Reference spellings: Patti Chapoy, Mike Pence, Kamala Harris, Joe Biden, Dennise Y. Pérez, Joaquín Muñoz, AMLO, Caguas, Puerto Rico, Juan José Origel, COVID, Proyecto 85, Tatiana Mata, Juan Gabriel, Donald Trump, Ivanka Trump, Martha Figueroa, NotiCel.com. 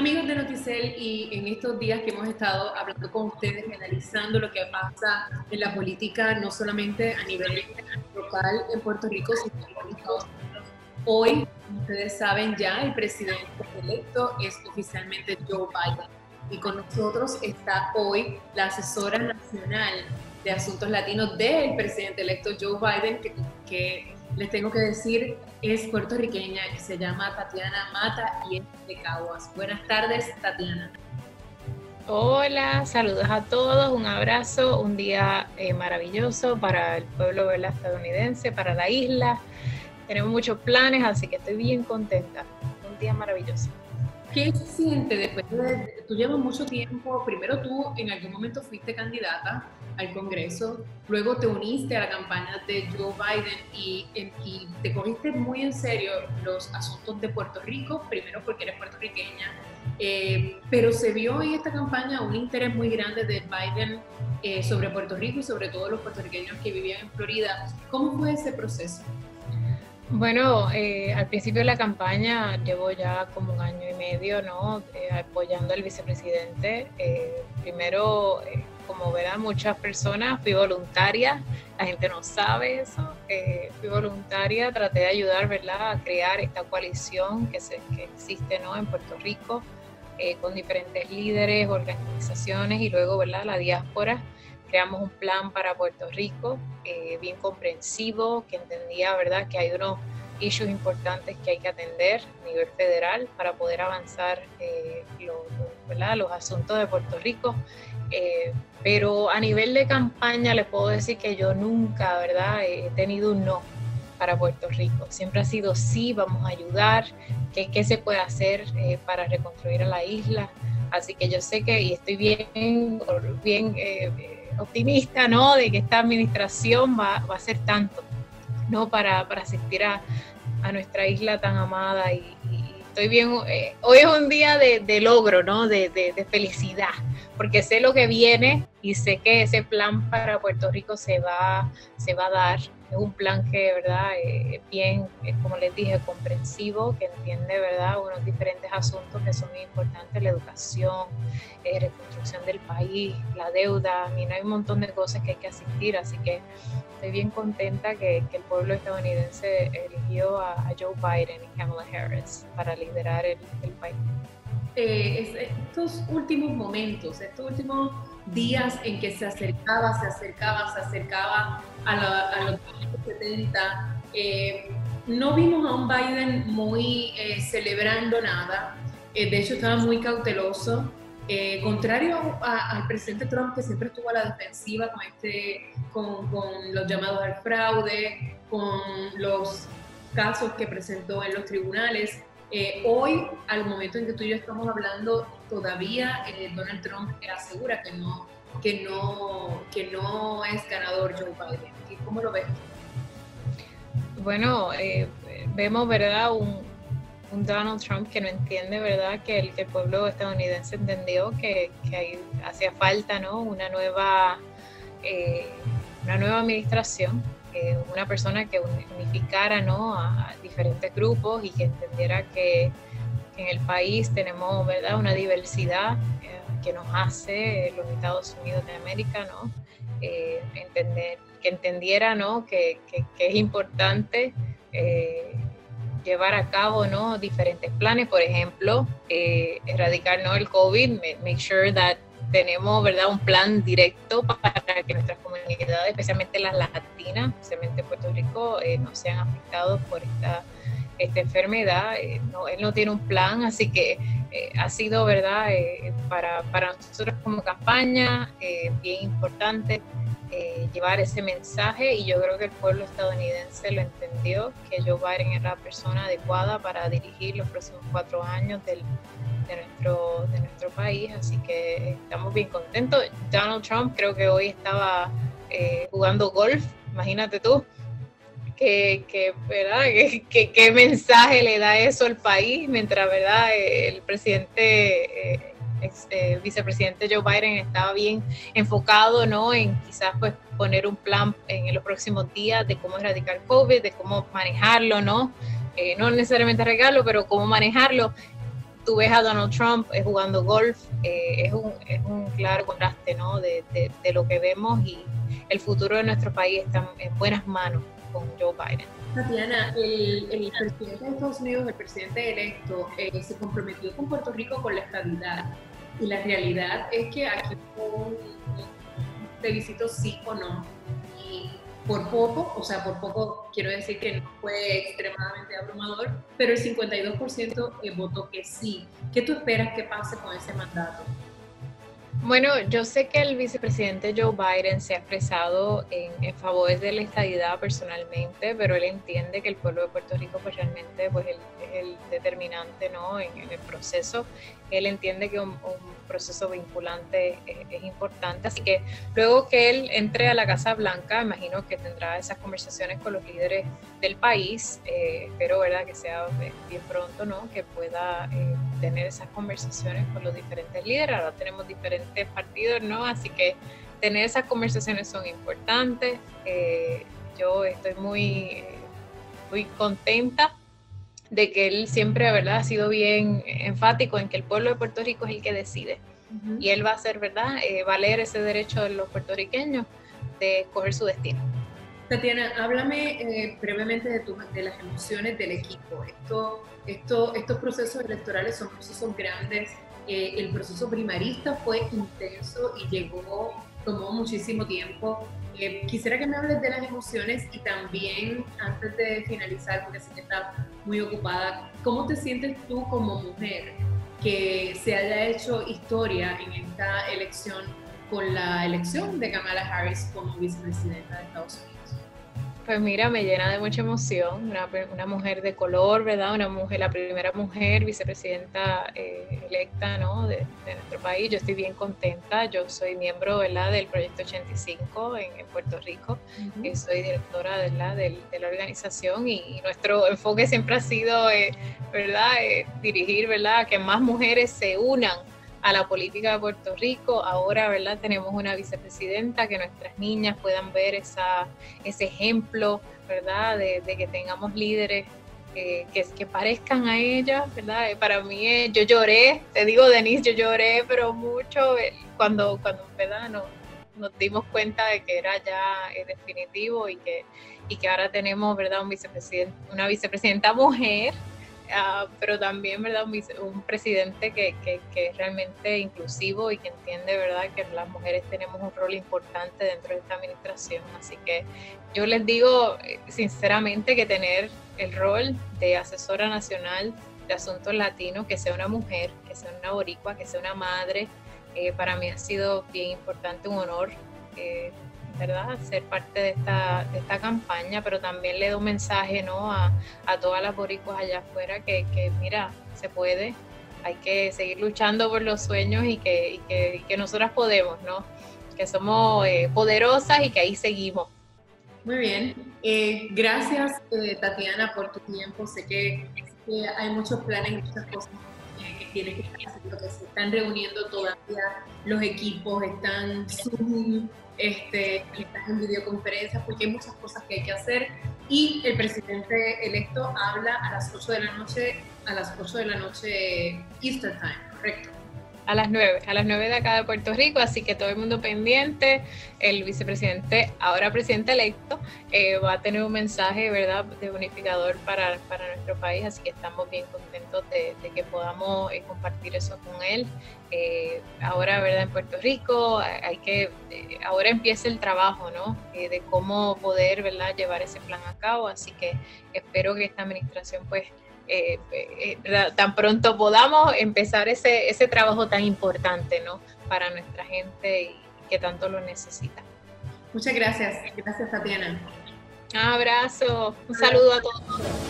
Amigos de Noticel, y en estos días que hemos estado hablando con ustedes y analizando lo que pasa en la política, no solamente a nivel local en Puerto Rico, sino en Puerto Rico. Hoy, como ustedes saben ya, el presidente electo es oficialmente Joe Biden. Y con nosotros está hoy la asesora nacional de asuntos latinos del presidente electo Joe Biden, que les tengo que decir es puertorriqueña, que se llama Tatiana Mata y es de Caguas. Buenas tardes, Tatiana. Hola, saludos a todos, un abrazo, un día maravilloso para el pueblo estadounidense, para la isla. Tenemos muchos planes, así que estoy bien contenta. Un día maravilloso. ¿Qué se siente después de...? Tú llevas mucho tiempo, primero tú en algún momento fuiste candidata al Congreso, luego te uniste a la campaña de Joe Biden y te cogiste muy en serio los asuntos de Puerto Rico, primero porque eres puertorriqueña, pero se vio en esta campaña un interés muy grande de Biden sobre Puerto Rico y sobre todo los puertorriqueños que vivían en Florida. ¿Cómo fue ese proceso? Bueno, al principio de la campaña llevo ya como un año y medio, ¿no? Apoyando al vicepresidente. Primero, como verán muchas personas, fui voluntaria. La gente no sabe eso. Fui voluntaria, traté de ayudar, ¿verdad?, a crear esta coalición que existe, ¿no?, en Puerto Rico, con diferentes líderes, organizaciones y luego, ¿verdad?, la diáspora. Creamos un plan para Puerto Rico bien comprensivo, que entendía, ¿verdad?, que hay unos issues importantes que hay que atender a nivel federal para poder avanzar los asuntos de Puerto Rico. Pero a nivel de campaña les puedo decir que yo nunca, ¿verdad?, he tenido un no para Puerto Rico. Siempre ha sido sí, vamos a ayudar, qué se puede hacer para reconstruir a la isla. Así que yo sé que, y estoy bien optimista, ¿no?, de que esta administración va a hacer tanto, ¿no?, para asistir a nuestra isla tan amada y estoy bien, hoy es un día de logro, ¿no?, de felicidad, porque sé lo que viene y sé que ese plan para Puerto Rico se va a dar. Es un plan que, ¿verdad?, bien, como les dije, comprensivo, que entiende, ¿verdad?, unos diferentes asuntos que son muy importantes: la educación, reconstrucción del país, la deuda. A mí no hay un montón de cosas que hay que asistir, así que estoy bien contenta que el pueblo estadounidense eligió a Joe Biden y Kamala Harris para liderar el país. Estos últimos momentos, estos últimos días en que se acercaba a los 70, no vimos a un Biden muy celebrando nada, de hecho estaba muy cauteloso, contrario al presidente Trump, que siempre estuvo a la defensiva con los llamados al fraude, con los casos que presentó en los tribunales. Hoy, al momento en que tú y yo estamos hablando, todavía Donald Trump asegura que no es ganador Joe Biden. ¿Cómo lo ves? Bueno, vemos, ¿verdad?, un Donald Trump que no entiende, ¿verdad?, que el pueblo estadounidense entendió que hacía falta, ¿no?, una nueva administración. Una persona que unificara, ¿no?, a diferentes grupos y que entendiera que en el país tenemos, ¿verdad?, una diversidad que nos hace los Estados Unidos de América, ¿no?, entendiera, ¿no?, que es importante llevar a cabo, ¿no?, diferentes planes, por ejemplo, erradicar, ¿no?, el COVID, make sure that tenemos, ¿verdad?, un plan directo para que nuestras comunidades, especialmente las latinas, especialmente Puerto Rico, no sean afectados por esta enfermedad. Él no tiene un plan, así que ha sido, ¿verdad?, para nosotros como campaña bien importante llevar ese mensaje, y yo creo que el pueblo estadounidense lo entendió, que Joe Biden era la persona adecuada para dirigir los próximos 4 años de nuestro país, así que estamos bien contentos. Donald Trump creo que hoy estaba jugando golf, imagínate tú, ¿verdad?, qué mensaje le da eso al país, mientras, ¿verdad?, el presidente vicepresidente Joe Biden estaba bien enfocado, ¿no?, en quizás pues poner un plan en los próximos días de cómo erradicar COVID, de cómo manejarlo, ¿no? No necesariamente arreglarlo, pero cómo manejarlo. tú ves a Donald Trump jugando golf, es un claro contraste, ¿no? de lo que vemos, y el futuro de nuestro país está en buenas manos con Joe Biden. Tatiana, el presidente de Estados Unidos, el presidente electo, se comprometió con Puerto Rico con la estabilidad, y la realidad es que aquí te visito sí o no, y por poco, quiero decir que no fue extremadamente abrumador, pero el 52% votó que sí. ¿Qué tú esperas que pase con ese mandato? Bueno, yo sé que el vicepresidente Joe Biden se ha expresado en favor de la estadidad personalmente, pero él entiende que el pueblo de Puerto Rico realmente es el determinante, ¿no? en el proceso. Él entiende que un proceso vinculante es importante, así que luego que él entre a la Casa Blanca, imagino que tendrá esas conversaciones con los líderes del país, espero, ¿verdad?, que sea bien pronto, ¿no?, que pueda tener esas conversaciones con los diferentes líderes. Ahora tenemos diferentes partidos, ¿no? Así que tener esas conversaciones son importantes. Yo estoy muy contenta de que él siempre, ¿verdad?, ha sido bien enfático en que el pueblo de Puerto Rico es el que decide. Uh-huh. Y él va a hacer, ¿verdad?, valer ese derecho de los puertorriqueños de escoger su destino. Tatiana, háblame brevemente de las emociones del equipo. Estos procesos electorales son procesos grandes. El proceso primarista fue intenso y tomó muchísimo tiempo. Quisiera que me hables de las emociones, y también, antes de finalizar, porque sé que estás muy ocupada, ¿cómo te sientes tú como mujer que se haya hecho historia en esta elección, con la elección de Kamala Harris como vicepresidenta de Estados Unidos? Pues mira, me llena de mucha emoción, una mujer de color, ¿verdad? La primera mujer vicepresidenta electa, ¿no?, de nuestro país. Yo estoy bien contenta. Yo soy miembro, ¿verdad?, del Proyecto 85 en Puerto Rico. Uh-huh. Soy directora, ¿verdad?, de la organización, y nuestro enfoque siempre ha sido, ¿verdad?, dirigir, ¿verdad?, a que más mujeres se unan a la política de Puerto Rico. Ahora, ¿verdad?, tenemos una vicepresidenta, que nuestras niñas puedan ver ese ejemplo, ¿verdad?, de que tengamos líderes que parezcan a ella, ¿verdad? Para mí, yo lloré, te digo, Denise, yo lloré, pero mucho, cuando ¿verdad?, nos dimos cuenta de que era ya definitivo, y que ahora tenemos, ¿verdad?, una vicepresidenta mujer. Pero también, ¿verdad?, un presidente que es realmente inclusivo, y que entiende, ¿verdad?, que las mujeres tenemos un rol importante dentro de esta administración. Así que yo les digo sinceramente que tener el rol de asesora nacional de asuntos latinos, que sea una mujer, que sea una boricua, que sea una madre, para mí ha sido bien importante, un honor, ¿verdad?, ser parte de esta campaña, pero también le doy un mensaje, ¿no?, a todas las boricuas allá afuera que mira, se puede, hay que seguir luchando por los sueños, y que nosotras podemos, ¿no?, que somos poderosas, y que ahí seguimos. Muy bien, gracias, Tatiana, por tu tiempo. Sé que hay muchos planes y muchas cosas que tienen que estar haciendo, que se están reuniendo todavía los equipos, están Zoom, estás en videoconferencias, porque hay muchas cosas que hay que hacer, y el presidente electo habla a las 8 de la noche Eastern Time, ¿correcto? A las 9 de acá de Puerto Rico, así que todo el mundo pendiente. El vicepresidente, ahora presidente electo, va a tener un mensaje, ¿verdad?, de unificador para nuestro país, así que estamos bien contentos de que podamos compartir eso con él. Ahora, ¿verdad?, en Puerto Rico ahora empieza el trabajo, ¿no?, de cómo poder, ¿verdad?, llevar ese plan a cabo, así que espero que esta administración, pues, tan pronto podamos empezar ese trabajo tan importante, ¿no?, para nuestra gente, y que tanto lo necesita. Muchas gracias. Gracias, Tatiana. Un abrazo. Un saludo a todos.